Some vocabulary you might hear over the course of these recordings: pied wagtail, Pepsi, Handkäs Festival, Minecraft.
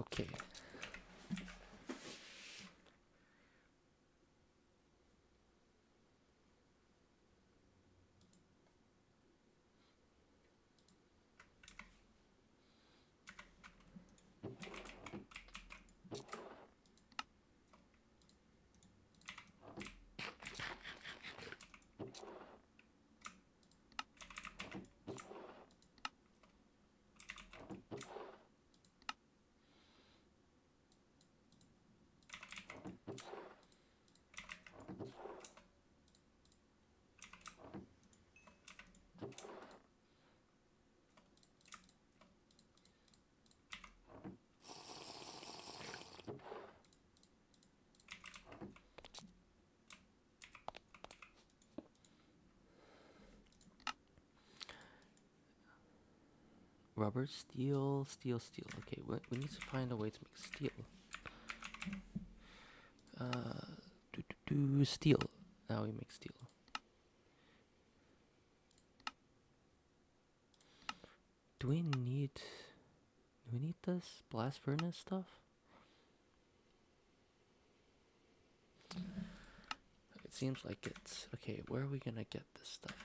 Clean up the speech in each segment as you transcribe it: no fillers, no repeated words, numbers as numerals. Okay. Rubber, steel. Okay, we need to find a way to make steel. Steel. Now we make steel. Do we need this blast furnace stuff? It seems like it's okay. Where are we gonna get this stuff?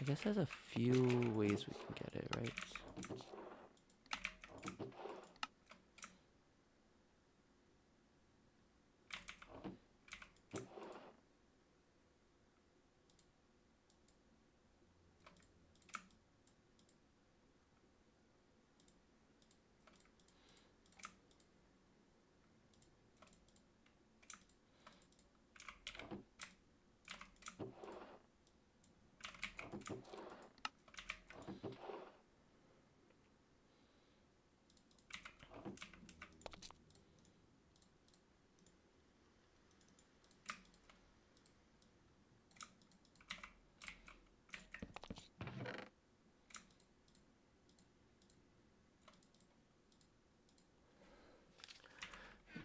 I guess there's a few ways we can get it, right?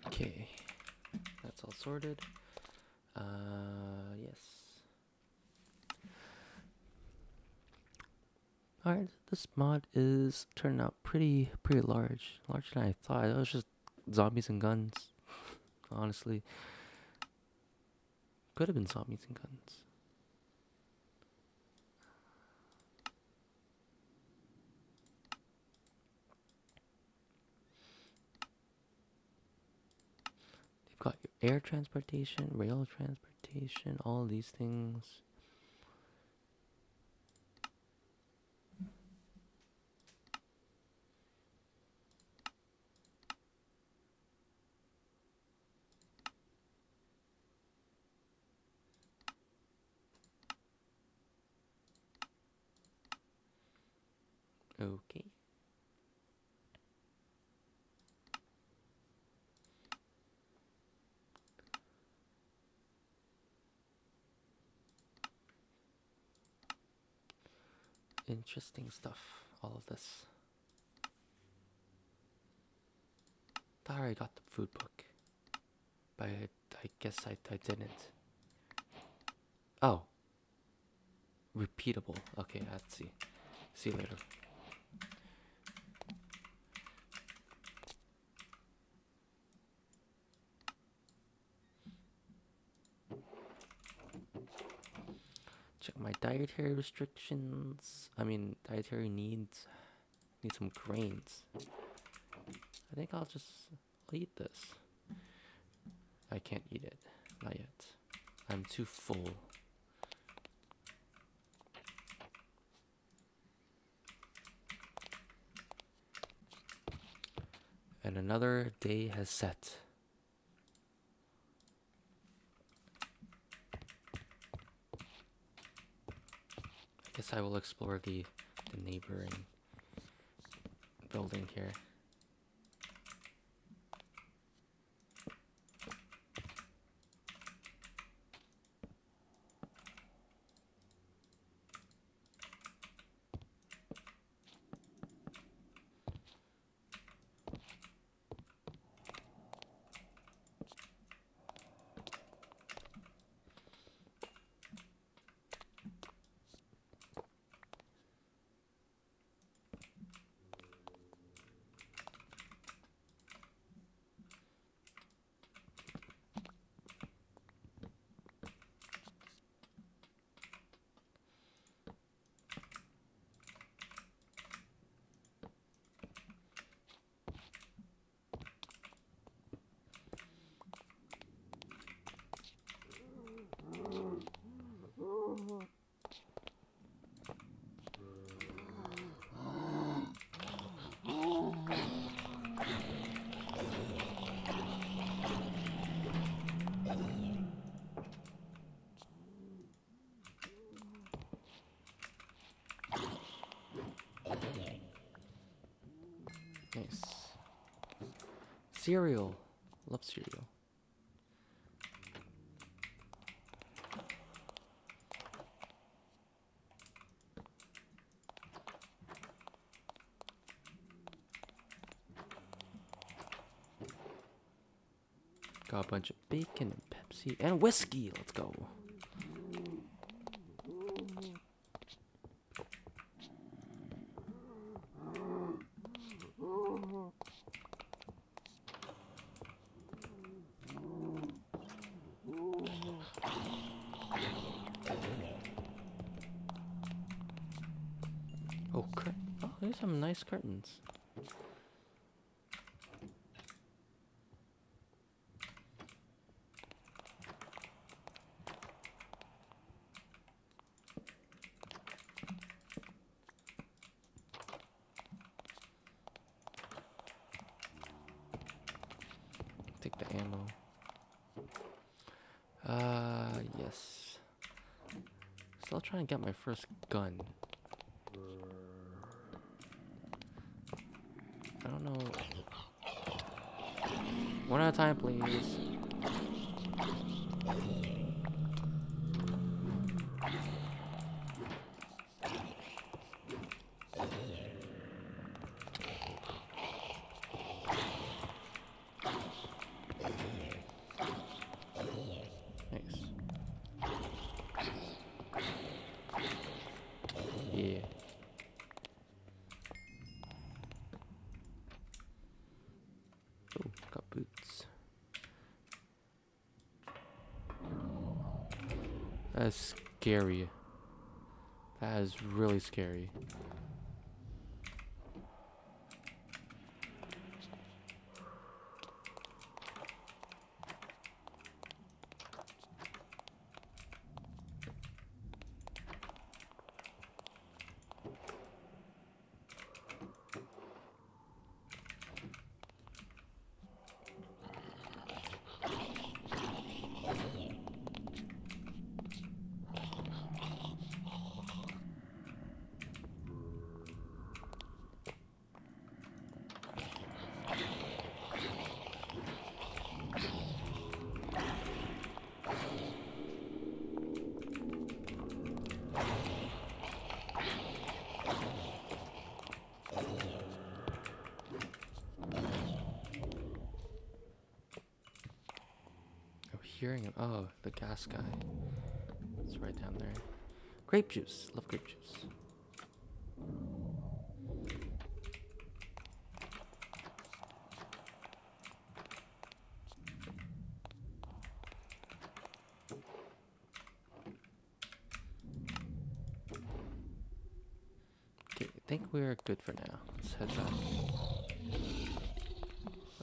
Okay, that's all sorted. Yes. Alright, this mod is turning out pretty large. Larger than I thought. It was just zombies and guns. Honestly. Could have been zombies and guns. Got your air transportation, rail transportation, all these things. Okay. Interesting stuff, all of this. I already got the food book, but I guess I didn't. Oh, repeatable. Okay, let's see. See you later. Check my dietary restrictions. I mean, dietary needs. Need some grains. I think I'll eat this. I can't eat it. Not yet. I'm too full. And another day has set. I will explore the neighboring building here. Cereal. Love cereal. Got a bunch of bacon and Pepsi and whiskey. Let's go. Oh, crap. Oh, there's some nice curtains. Take the ammo. Yes. Still trying to get my first gun. I don't know. One at a time, please. That is scary. That is really scary. Hearing him. Oh, the gas guy. It's right down there. Grape juice. Love grape juice. Okay, I think we're good for now. Let's head back.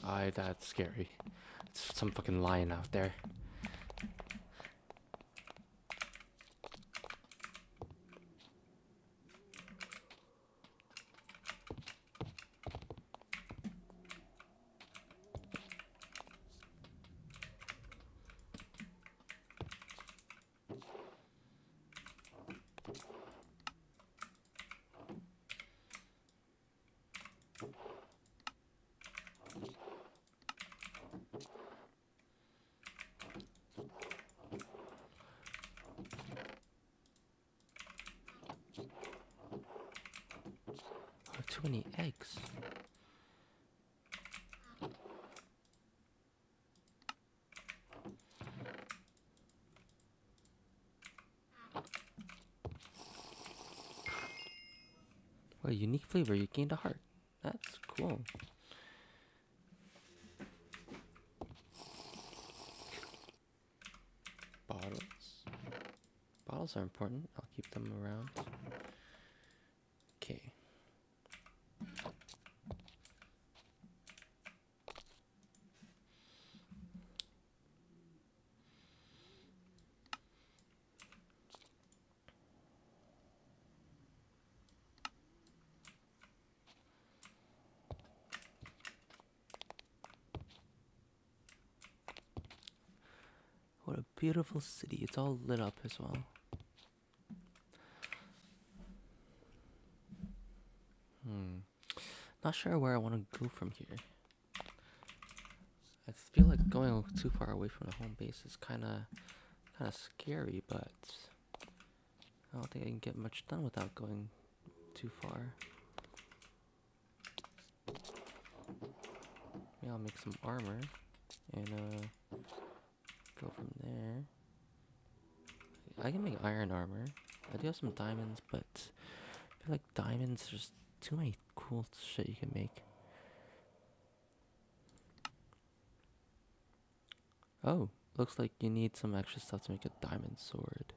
Aye, that's scary. It's some fucking lion out there. Too many eggs. What a unique flavor, you gained a heart. That's cool. Bottles. Bottles are important. I'll keep them around. Okay. What a beautiful city. It's all lit up as well. Not sure where I want to go from here. I feel like going too far away from the home base is kind of scary, but I don't think I can get much done without going too far. Maybe I'll make some armor and go from there. I can make iron armor. I do have some diamonds, but I feel like diamonds, there's too many cool shit you can make. Oh, looks like you need some extra stuff to make a diamond sword.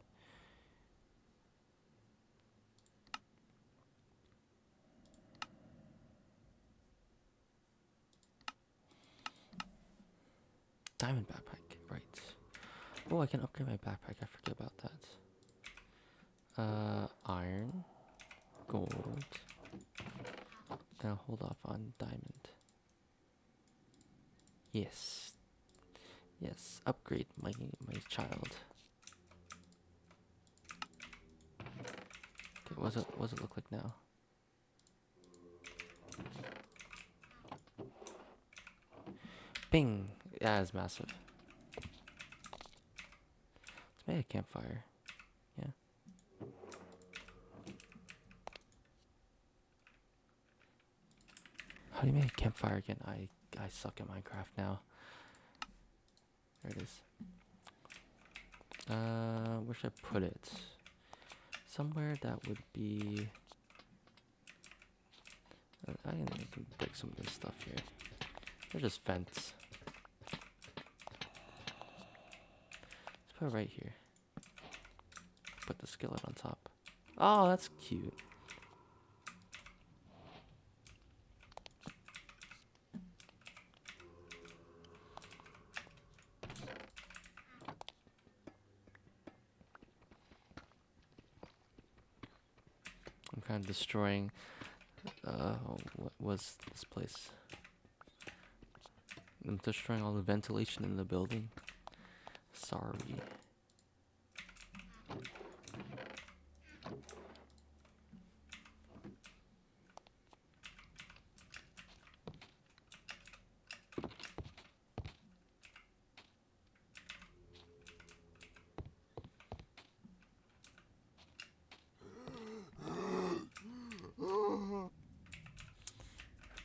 Diamond backpack, right. Oh, I can upgrade my backpack, I forget about that. Iron, gold, and I'll hold off on diamond. Yes. Yes, upgrade my child. Okay, what's it look like now? Bing! Yeah, it's massive. Let's make a campfire. Yeah. How do you make a campfire again? I suck at Minecraft now. There it is. Where should I put it? Somewhere that would be... I can break some of this stuff here. They're just fence. Let's put it right here. Put the skillet on top. Oh, that's cute. I'm destroying what was this place. I'm destroying all the ventilation in the building. Sorry.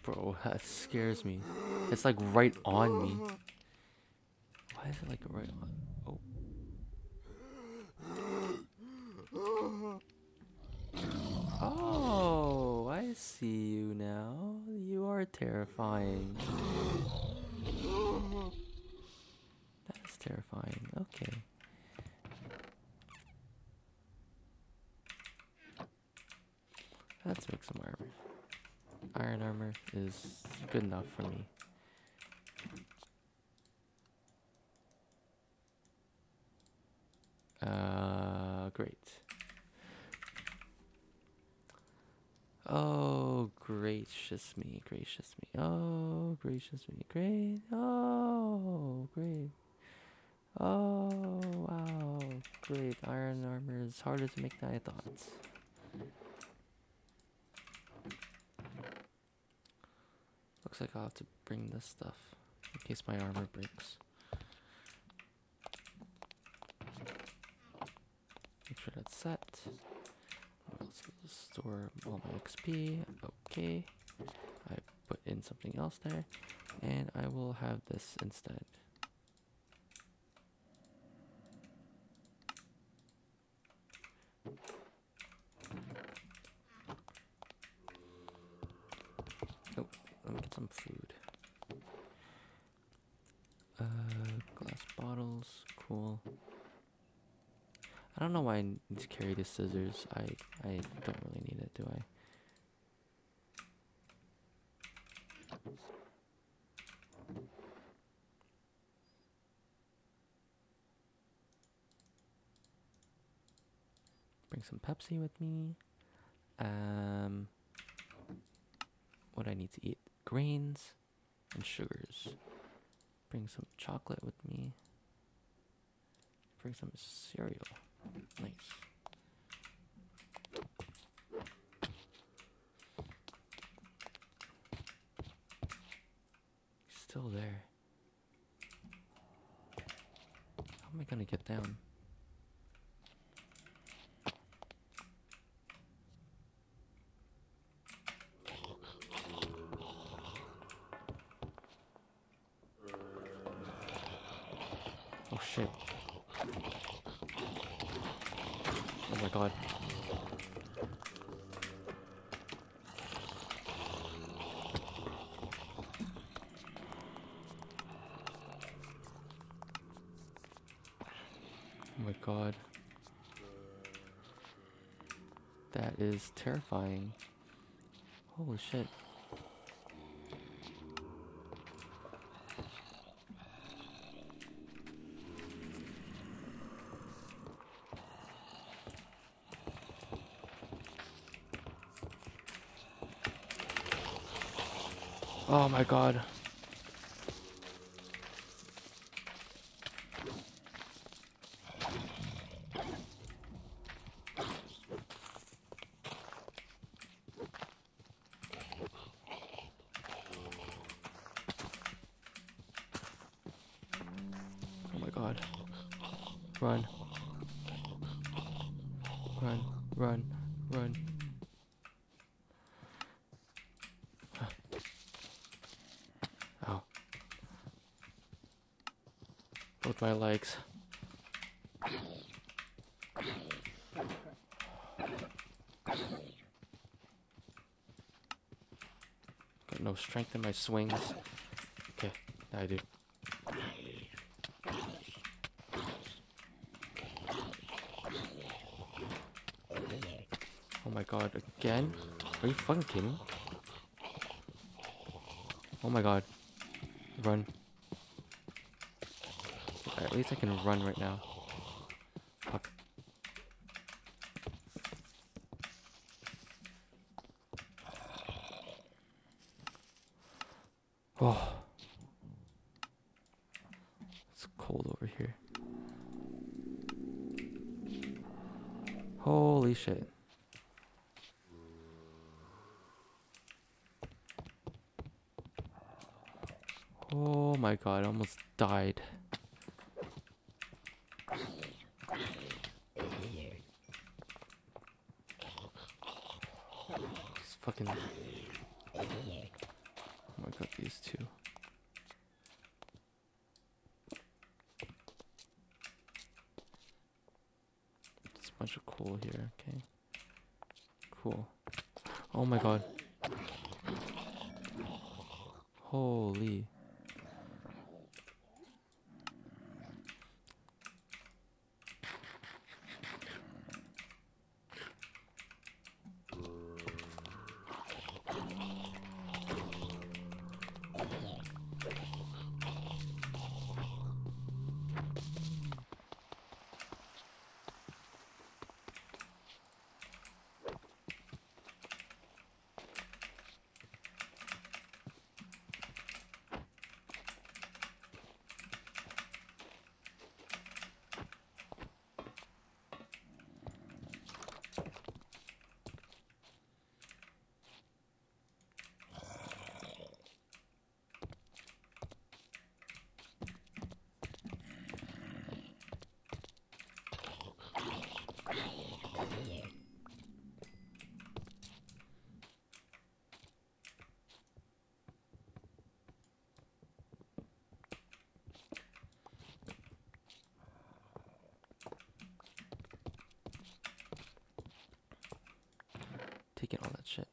Bro, that scares me. It's like right on me. Why is it like right on? Oh. Oh, I see you now. You are terrifying. That is terrifying. Okay. Let's make some armor. Iron armor is good enough for me. Great. Oh, gracious me, gracious me. Oh, gracious me, great. Oh, great. Oh, wow, great. Iron armor is harder to make than I thought. Looks like I'll have to bring this stuff in case my armor breaks. Make sure that's set. I'll store all my XP. Okay. I put in something else there. And I will have this instead. Some food. Glass bottles, cool. I don't know why I need to carry the scissors. I don't really need it, do I? Bring some Pepsi with me. What I need to eat. Grains and sugars. Bring some chocolate with me. Bring some cereal. Nice. Still there. get down. Oh shit. Oh my god. God, that is terrifying. Holy shit. Oh my god. Run. Run, run, run. Ow. Both my legs. Got no strength in my swings. Okay, now I do. Oh my god, again? Are you fucking kidding me? Oh my god. Run. At least I can run right now. Fuck. Oh. It's cold over here. Holy shit. Oh my god, I almost died. These fucking... Oh my god, these two. There's a bunch of coal here, okay. Cool. Oh my god. Holy... taking all that shit.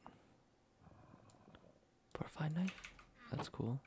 Butterfly knife? That's cool.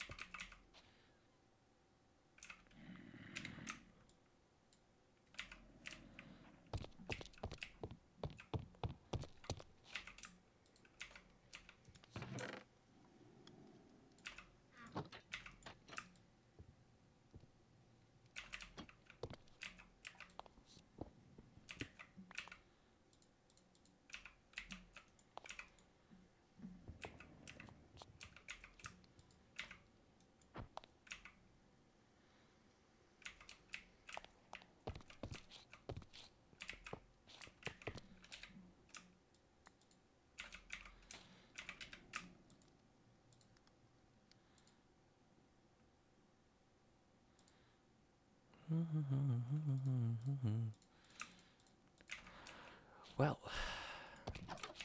Well,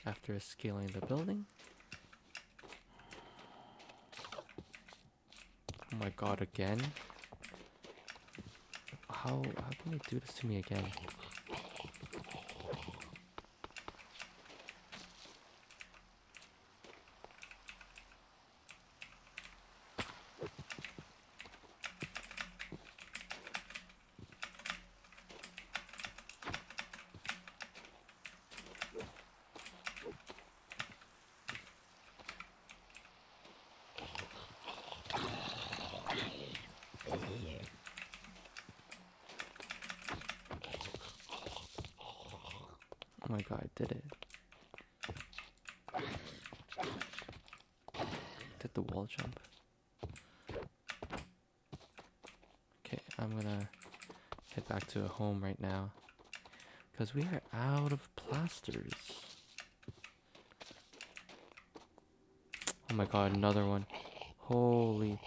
after scaling the building. Oh my god, again? How can you do this to me again? Oh my god, I did it. Did the wall jump. Okay, I'm gonna head back to home right now, because we are out of plasters. Oh my god, another one. Holy...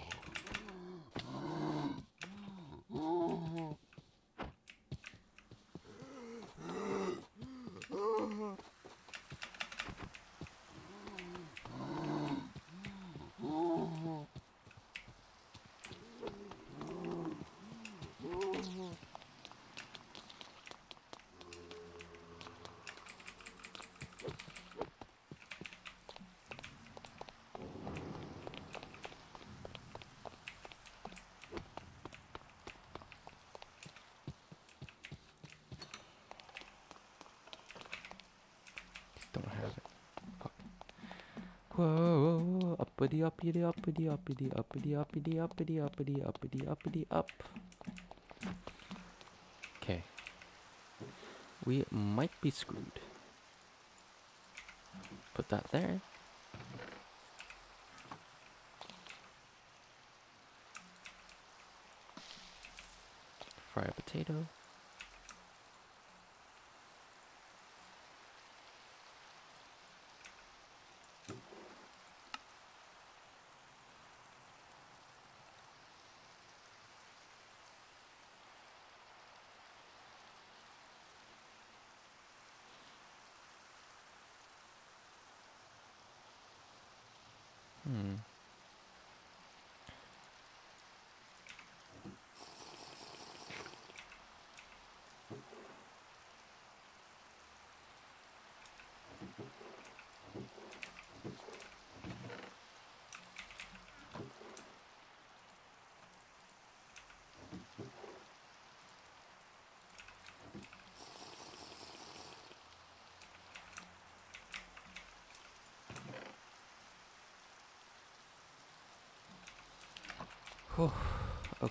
Whoa, uppity uppity uppity uppity uppity uppity uppity uppity uppity uppity up. Okay. We might be screwed. Put that there. Fry a potato.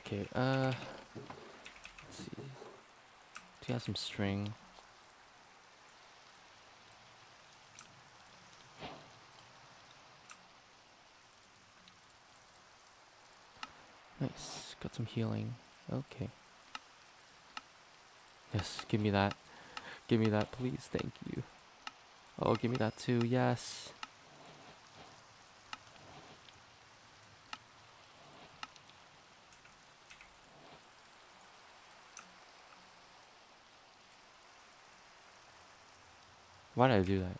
Okay, let's see. Do you have some string? Nice, got some healing. Okay. Yes, give me that. Give me that, please. Thank you. Oh, give me that too. Yes. Why did I do that?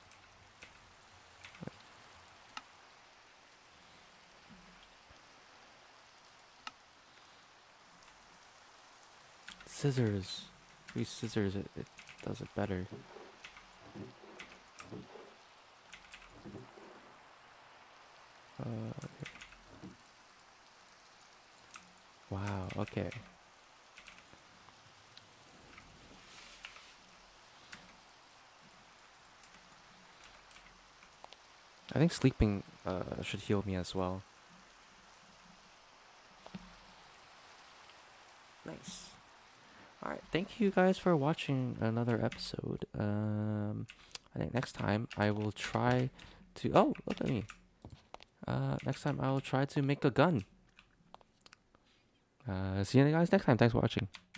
Scissors. We scissors, it does it better. Okay. Wow, okay. I think sleeping should heal me as well. Nice. Alright, thank you guys for watching another episode. I think next time I will try to... Oh, look at me. Next time I will try to make a gun. See you guys next time. Thanks for watching.